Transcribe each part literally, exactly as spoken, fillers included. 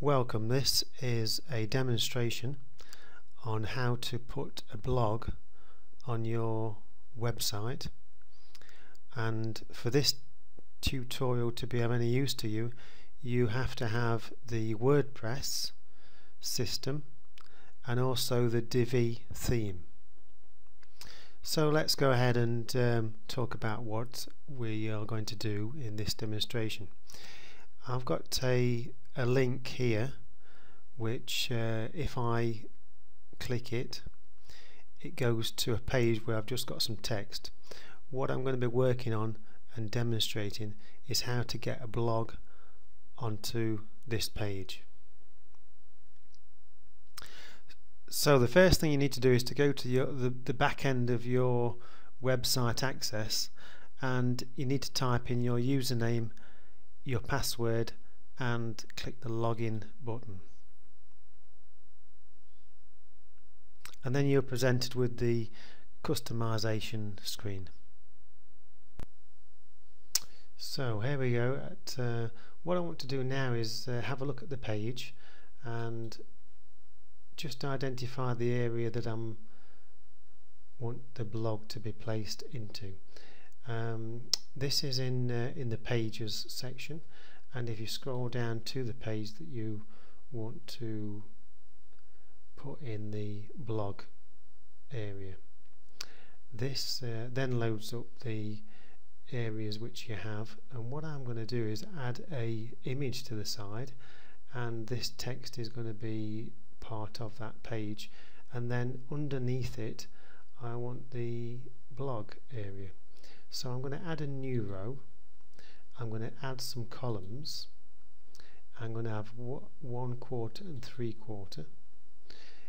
Welcome. This is a demonstration on how to put a blog on your website, and for this tutorial to be of any use to you, you have to have the WordPress system and also the Divi theme. So let's go ahead and um, talk about what we are going to do in this demonstration. I've got a, a link here which uh, if I click it, it goes to a page where I've just got some text. What I'm going to be working on and demonstrating is how to get a blog onto this page. So the first thing you need to do is to go to your, the, the back end of your website access, and you need to type in your username, your password, and click the login button. And then you're presented with the customization screen. So here we go. At, uh, what I want to do now is uh, have a look at the page and just identify the area that I want the blog to be placed into. Um, this is in uh, in the pages section, and if you scroll down to the page that you want to put in the blog area, this uh, then loads up the areas which you have, and what I'm going to do is add a image to the side, and this text is going to be part of that page, and then underneath it I want the blog area. So I'm going to add a new row, I'm going to add some columns, I'm going to have one quarter and three quarter.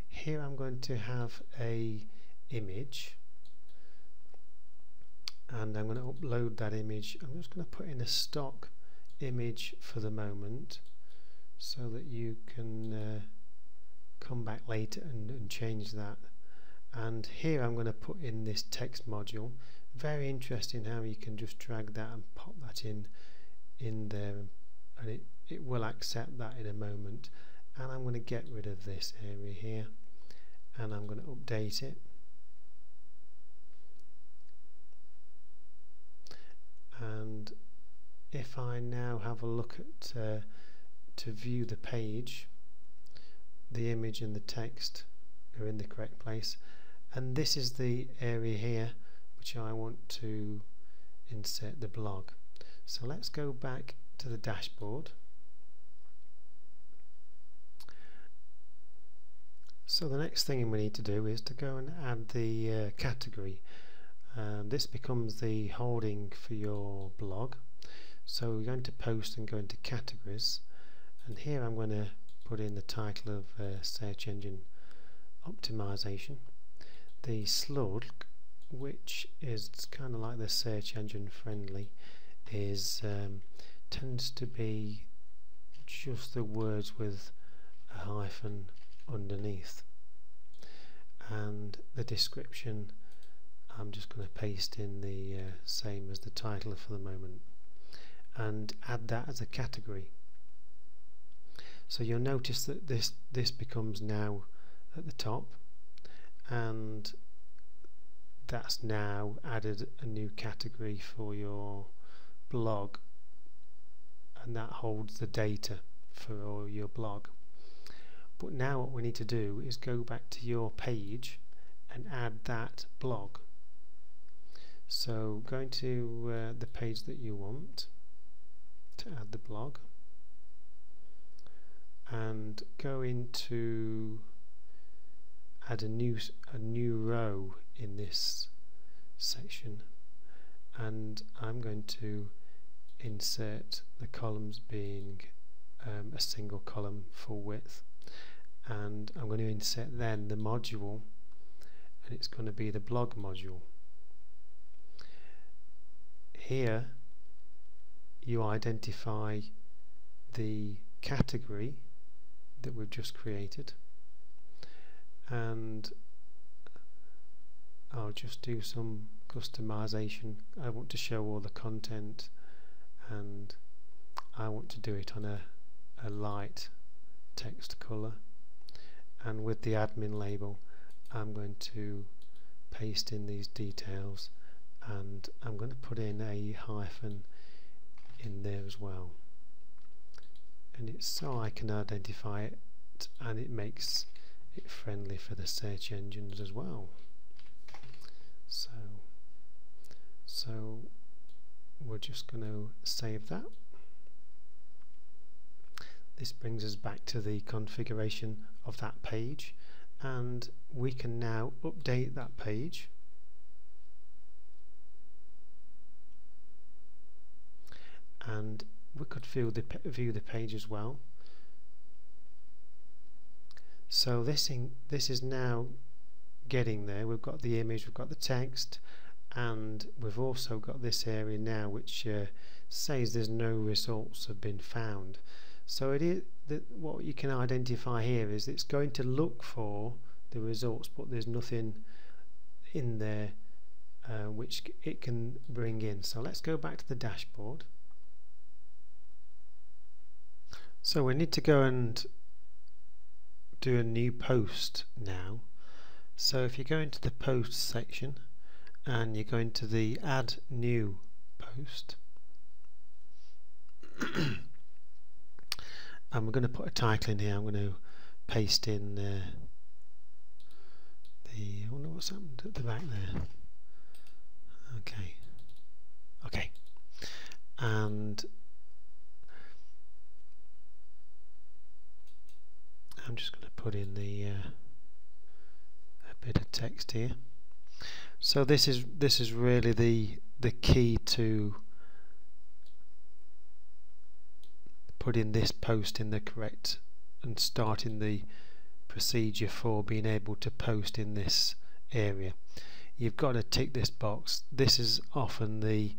Here I'm going to have a image, and I'm going to upload that image. I'm just going to put in a stock image for the moment so that you can uh, come back later and, and change that. And here I'm going to put in this text module. Very interesting how you can just drag that and pop that in in there, and it, it will accept that in a moment. And I'm going to get rid of this area here, and I'm going to update it, and if I now have a look at uh, to view the page, the image and the text are in the correct place, and this is the area here which I want to insert the blog. So let's go back to the dashboard. So the next thing we need to do is to go and add the uh, category. Um, this becomes the holding for your blog. So we're going to post and go into categories, and here I'm going to put in the title of uh, search engine optimization. The slug, which is kind of like the search engine friendly, is um, tends to be just the words with a hyphen underneath, and the description I'm just going to paste in the uh, same as the title for the moment, and add that as a category. So you'll notice that this this becomes now at the top, and that's now added a new category for your blog, and that holds the data for all your blog. But now what we need to do is go back to your page and add that blog. So going to uh, the page that you want to add the blog, and go into add a new a new row in this section, and I'm going to insert the columns being um, a single column full width, and I'm going to insert then the module, and it's going to be the blog module. Here you identify the category that we've just created, and I'll just do some customization. I want to show all the content, and I want to do it on a, a light text color, and with the admin label I'm going to paste in these details, and I'm going to put in a hyphen in there as well, and it's so I can identify it, and it makes it friendly for the search engines as well. So, so we're just going to save that. This brings us back to the configuration of that page, and we can now update that page, and we could view the, view the page as well. So this, in, this is now getting there. We've got the image, we've got the text, and we've also got this area now which uh, says there's no results have been found. So it is that what you can identify here is it's going to look for the results, but there's nothing in there uh, which it can bring in. So let's go back to the dashboard. So we need to go and do a new post now. So if you go into the post section and you go into the add new post and we're going to put a title in here. I'm going to paste in uh, the, I wonder what's happened at the back there. Okay, okay, and I'm just going to put in the uh, a bit of text here. So this is this is really the the key to putting this post in the correct and starting the procedure for being able to post in this area. You've got to tick this box. This is often the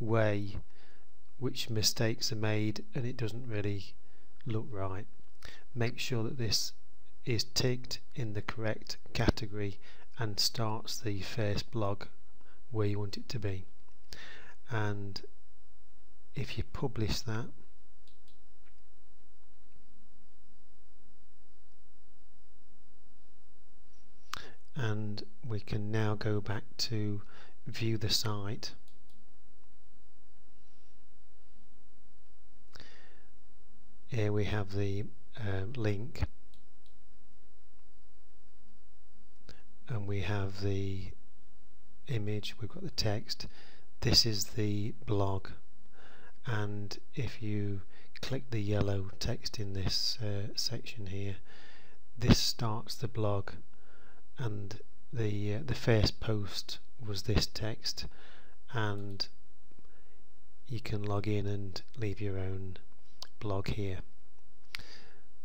way which mistakes are made, and it doesn't really look right. Make sure that this is ticked in the correct category and starts the first blog where you want it to be. And if you publish that, and we can now go back to view the site, here we have the uh, link, and we have the image, we've got the text, this is the blog, and if you click the yellow text in this uh, section here, this starts the blog, and the uh, the first post was this text, and you can log in and leave your own blog here.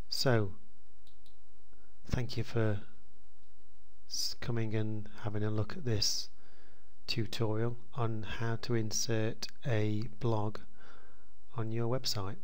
So thank you for coming and having a look at this tutorial on how to insert a blog on your website.